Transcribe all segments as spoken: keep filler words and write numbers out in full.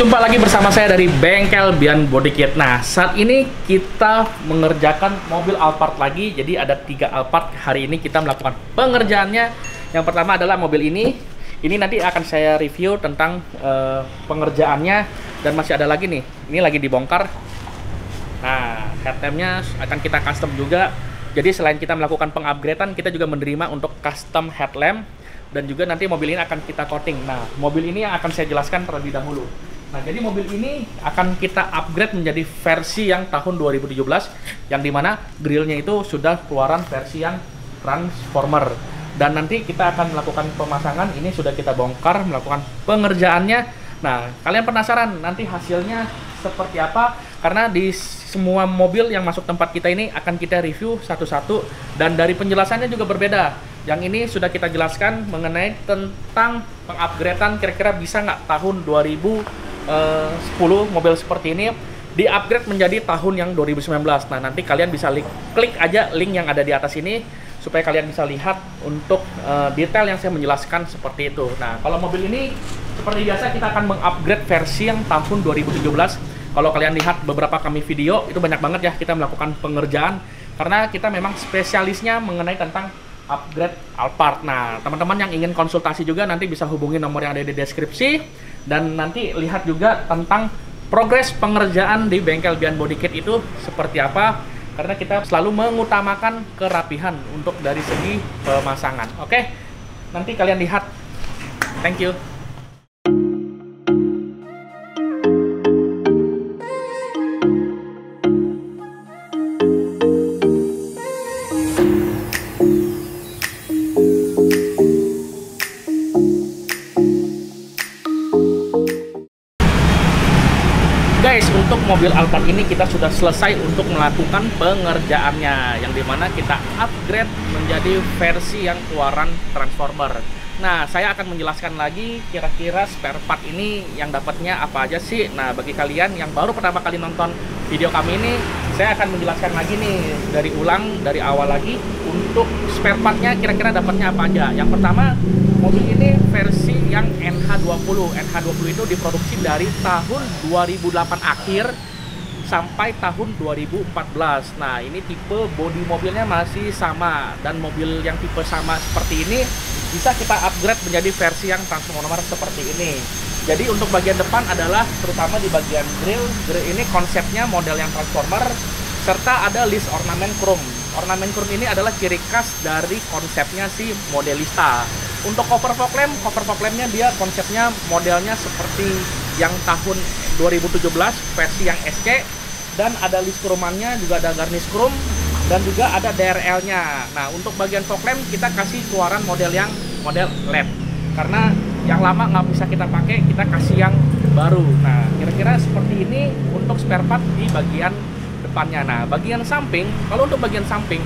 Jumpa lagi bersama saya dari bengkel Bian Bodykit. Nah, saat ini kita mengerjakan mobil Alphard lagi. Jadi ada tiga Alphard hari ini kita melakukan pengerjaannya. Yang pertama adalah mobil ini. Ini nanti akan saya review tentang uh, pengerjaannya. Dan masih ada lagi nih, ini lagi dibongkar. Nah, headlampnya akan kita custom juga. Jadi selain kita melakukan pengupgradean, kita juga menerima untuk custom headlamp. Dan juga nanti mobil ini akan kita coating. Nah, mobil ini yang akan saya jelaskan terlebih dahulu. Nah, jadi mobil ini akan kita upgrade menjadi versi yang tahun dua ribu tujuh belas, yang dimana grillnya itu sudah keluaran versi yang transformer. Dan nanti kita akan melakukan pemasangan, ini sudah kita bongkar, melakukan pengerjaannya. Nah, kalian penasaran nanti hasilnya seperti apa? Karena di semua mobil yang masuk tempat kita ini akan kita review satu-satu. Dan dari penjelasannya juga berbeda. Yang ini sudah kita jelaskan mengenai tentang pengupgradean, kira-kira bisa nggak tahun dua ribu sepuluh mobil seperti ini di-upgrade menjadi tahun yang dua ribu sembilan belas. Nah, nanti kalian bisa klik aja link yang ada di atas ini supaya kalian bisa lihat untuk uh, detail yang saya menjelaskan seperti itu. Nah, kalau mobil ini seperti biasa kita akan mengupgrade versi yang tahun dua ribu tujuh belas. Kalau kalian lihat beberapa kami video, itu banyak banget ya kita melakukan pengerjaan karena kita memang spesialisnya mengenai tentang upgrade Alphard. Nah, teman-teman yang ingin konsultasi juga nanti bisa hubungi nomor yang ada di deskripsi. Dan nanti lihat juga tentang progres pengerjaan di bengkel Bian Bodykit itu seperti apa. Karena kita selalu mengutamakan kerapihan untuk dari segi pemasangan. Oke, nanti kalian lihat. Thank you. Untuk mobil Alphard ini kita sudah selesai untuk melakukan pengerjaannya, yang dimana kita upgrade menjadi versi yang keluaran transformer. Nah, saya akan menjelaskan lagi kira-kira spare part ini yang dapatnya apa aja sih. Nah, bagi kalian yang baru pertama kali nonton video kami ini, saya akan menjelaskan lagi nih dari ulang dari awal lagi untuk spare partnya kira-kira dapatnya apa aja. Yang pertama, mobil ini versi yang N H dua puluh. N H dua puluh itu diproduksi dari tahun dua ribu delapan akhir sampai tahun dua ribu empat belas. Nah, ini tipe bodi mobilnya masih sama, dan mobil yang tipe sama seperti ini bisa kita upgrade menjadi versi yang transformer seperti ini. Jadi untuk bagian depan adalah terutama di bagian grill. Grill ini konsepnya model yang transformer, serta ada list ornamen chrome. Ornamen chrome ini adalah ciri khas dari konsepnya si modelista. Untuk cover fog lamp, cover fog lampnya dia konsepnya modelnya seperti yang tahun dua ribu tujuh belas versi yang S K, dan ada list chromannya, juga ada garnish chrome, dan juga ada D R L-nya. Nah, untuk bagian fog lamp kita kasih keluaran model yang model L E D karena yang lama nggak bisa kita pakai, kita kasih yang baru. Nah, kira-kira seperti ini untuk spare part di bagian depannya. Nah, bagian samping, kalau untuk bagian samping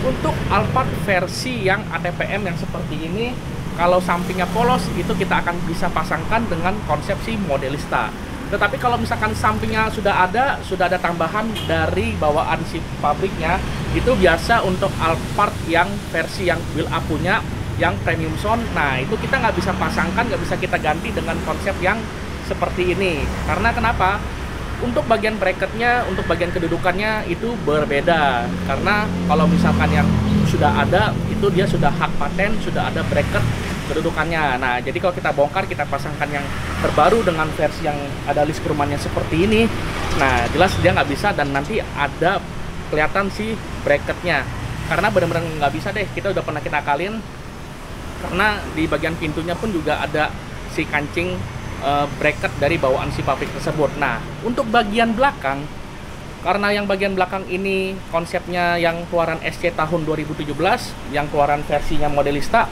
untuk Alphard versi yang A T P M yang seperti ini, kalau sampingnya polos itu kita akan bisa pasangkan dengan konsepsi modelista. Tetapi kalau misalkan sampingnya sudah ada, sudah ada tambahan dari bawaan si pabriknya, itu biasa untuk Alphard yang versi yang build up punya yang premium sound. Nah, itu kita nggak bisa pasangkan, nggak bisa kita ganti dengan konsep yang seperti ini. Karena kenapa? Untuk bagian bracketnya, untuk bagian kedudukannya itu berbeda. Karena kalau misalkan yang sudah ada, itu dia sudah hak paten, sudah ada bracket kedudukannya. Nah, jadi kalau kita bongkar, kita pasangkan yang terbaru dengan versi yang ada list kerumannya seperti ini. Nah, jelas dia nggak bisa, dan nanti ada kelihatan si bracketnya. Karena benar-benar nggak bisa deh, kita udah pernah kita akalin. Karena di bagian pintunya pun juga ada si kancing bracket dari bawaan si pabrik tersebut. Nah, untuk bagian belakang, karena yang bagian belakang ini konsepnya yang keluaran S C tahun dua ribu tujuh belas, yang keluaran versinya modelista,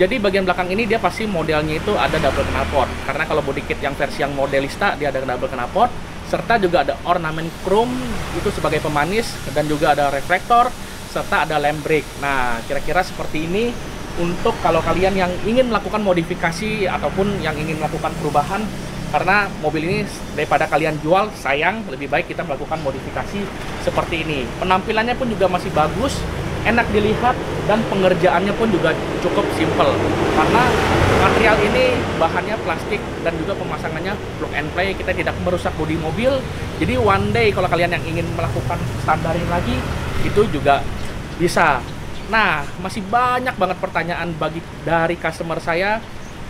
jadi bagian belakang ini dia pasti modelnya itu ada double knalpot. Karena kalau body kit yang versi yang modelista dia ada double knalpot, serta juga ada ornamen chrome itu sebagai pemanis, dan juga ada reflektor, serta ada lamp brake. Nah, kira-kira seperti ini. Untuk kalau kalian yang ingin melakukan modifikasi ataupun yang ingin melakukan perubahan, karena mobil ini daripada kalian jual sayang, lebih baik kita melakukan modifikasi seperti ini. Penampilannya pun juga masih bagus, enak dilihat, dan pengerjaannya pun juga cukup simple karena material ini bahannya plastik dan juga pemasangannya plug and play. Kita tidak merusak bodi mobil, jadi one day kalau kalian yang ingin melakukan standarin lagi itu juga bisa. Nah, masih banyak banget pertanyaan bagi dari customer saya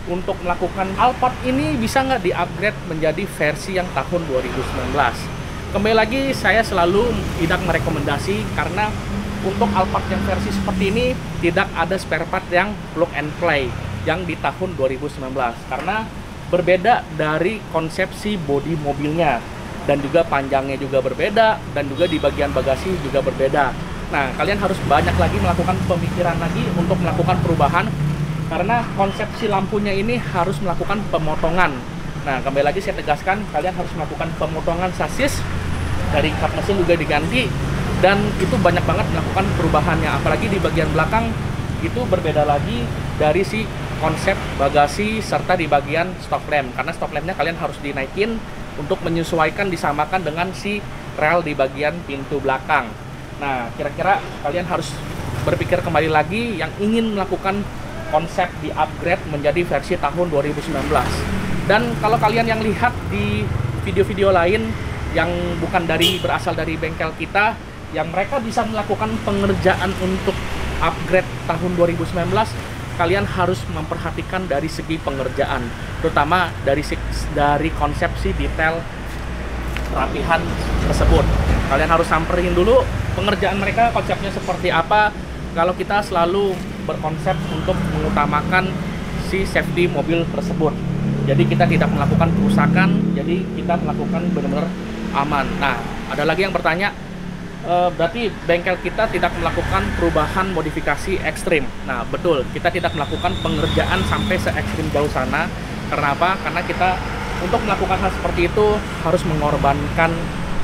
untuk melakukan Alphard ini, bisa nggak di-upgrade menjadi versi yang tahun dua ribu sembilan belas. Kembali lagi, saya selalu tidak merekomendasi karena untuk Alphard yang versi seperti ini tidak ada spare part yang plug and play yang di tahun dua ribu sembilan belas karena berbeda dari konsepsi bodi mobilnya, dan juga panjangnya juga berbeda, dan juga di bagian bagasi juga berbeda. Nah, kalian harus banyak lagi melakukan pemikiran lagi untuk melakukan perubahan karena konsepsi lampunya ini harus melakukan pemotongan. Nah, kembali lagi saya tegaskan, kalian harus melakukan pemotongan sasis, dari kap mesin juga diganti, dan itu banyak banget melakukan perubahannya. Apalagi di bagian belakang itu berbeda lagi dari si konsep bagasi serta di bagian stop lamp, karena stop lampnya kalian harus dinaikin untuk menyesuaikan, disamakan dengan si rel di bagian pintu belakang. Nah, kira-kira kalian harus berpikir kembali lagi yang ingin melakukan konsep di upgrade menjadi versi tahun dua ribu sembilan belas. Dan kalau kalian yang lihat di video-video lain yang bukan dari berasal dari bengkel kita, yang mereka bisa melakukan pengerjaan untuk upgrade tahun dua ribu sembilan belas, kalian harus memperhatikan dari segi pengerjaan, terutama dari dari konsepsi detail rapihan tersebut. Kalian harus samperin dulu pengerjaan mereka konsepnya seperti apa. Kalau kita selalu berkonsep untuk mengutamakan si safety mobil tersebut, jadi kita tidak melakukan kerusakan, jadi kita melakukan benar-benar aman. Nah, ada lagi yang bertanya, e, berarti bengkel kita tidak melakukan perubahan modifikasi ekstrim. Nah, betul, kita tidak melakukan pengerjaan sampai se ekstrim jauh sana. Kenapa? Karena kita untuk melakukan hal seperti itu harus mengorbankan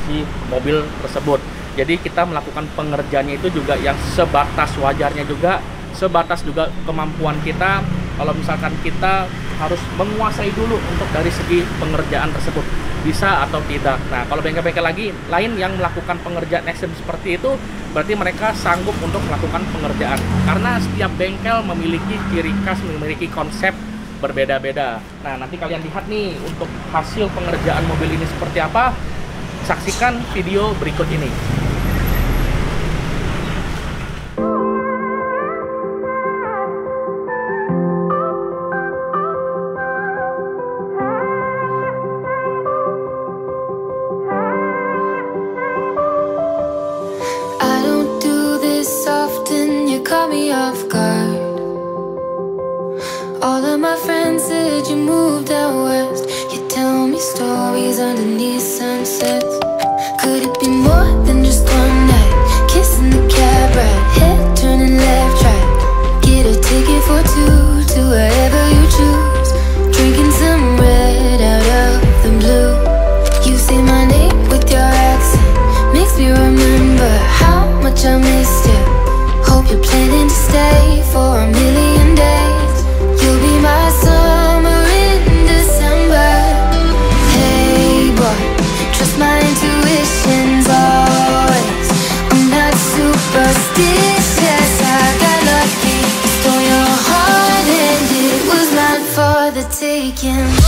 si mobil tersebut. Jadi kita melakukan pengerjaannya itu juga yang sebatas wajarnya, juga sebatas juga kemampuan kita. Kalau misalkan kita harus menguasai dulu untuk dari segi pengerjaan tersebut, bisa atau tidak. Nah, kalau bengkel-bengkel lagi lain yang melakukan pengerjaan ekstrim seperti itu, berarti mereka sanggup untuk melakukan pengerjaan karena setiap bengkel memiliki ciri khas, memiliki konsep berbeda-beda. Nah, nanti kalian lihat nih untuk hasil pengerjaan mobil ini seperti apa. Saksikan video berikut ini. I don't do this often, you caught me off guard. All of my friends said you moved out west. You tell me stories underneath sunsets. Could it be more than just one night? Kissing the cab ride, head turning left, right. Get a ticket for two to wherever you choose. Drinking some red out of the blue. You say my name with your accent, makes me remember how much I missed you. Hope you're planning to stay for a million days. You'll be my summer in December. Hey boy, trust my intuition's always. I'm not superstitious, I got lucky. Stole your heart and it was not for the taking.